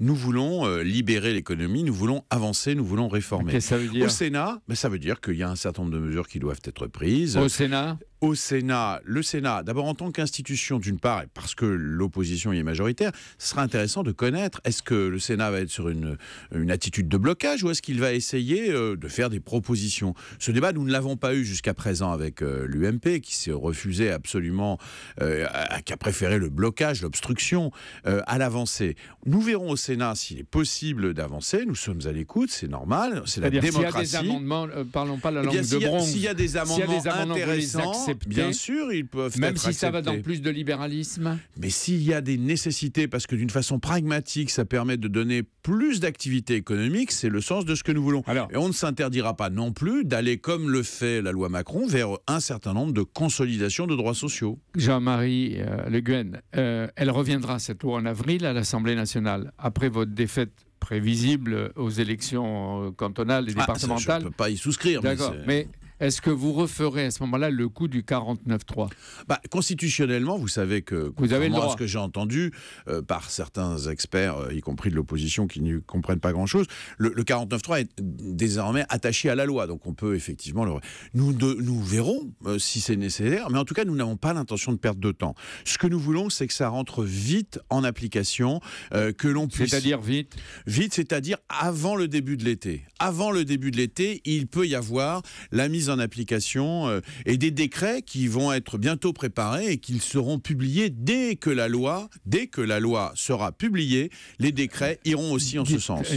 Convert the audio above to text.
nous voulons libérer l'économie, nous voulons avancer, nous voulons réformer. Qu'est-ce que ça veut dire ? Au Sénat, ben, ça veut dire qu'il y a un certain nombre de mesures qui doivent être prises. Au Sénat ? Au Sénat, le Sénat, d'abord en tant qu'institution, d'une part, et parce que l'opposition y est majoritaire, ce sera intéressant de connaître, est-ce que le Sénat va être sur une attitude de blocage ou est-ce qu'il va essayer de faire des propositions? Ce débat, nous ne l'avons pas eu jusqu'à présent avec l'UMP, qui s'est refusé absolument, qui a préféré le blocage, l'obstruction à l'avancée. Nous verrons au Sénat s'il est possible d'avancer, nous sommes à l'écoute, c'est normal, c'est la démocratie. S'il y a des amendements, parlons pas la langue de bronze. S'il y a des amendements intéressants, bien sûr, ils peuvent même si acceptés. Ça va dans plus de libéralisme. Mais s'il y a des nécessités, parce que d'une façon pragmatique, ça permet de donner plus d'activité économique, c'est le sens de ce que nous voulons. Alors, et on ne s'interdira pas non plus d'aller, comme le fait la loi Macron, vers un certain nombre de consolidations de droits sociaux. Jean-Marie Le Guen, elle reviendra, cette loi, en avril à l'Assemblée nationale, après votre défaite prévisible aux élections cantonales et départementales. Ça, je ne peux pas y souscrire. D'accord, mais... Est-ce que vous referez à ce moment-là le coup du 49-3 ? Bah, constitutionnellement, vous savez que, vous avez le droit. À ce que j'ai entendu par certains experts, y compris de l'opposition, qui ne comprennent pas grand-chose, le 49-3 est désormais attaché à la loi. Donc on peut effectivement le... Nous verrons si c'est nécessaire, mais en tout cas, nous n'avons pas l'intention de perdre de temps. Ce que nous voulons, c'est que ça rentre vite en application, que l'on puisse... C'est-à-dire vite ? Vite, c'est-à-dire avant le début de l'été. Avant le début de l'été, il peut y avoir la mise en application et des décrets qui vont être bientôt préparés et qui seront publiés dès que la loi sera publiée, les décrets iront aussi en ce sens.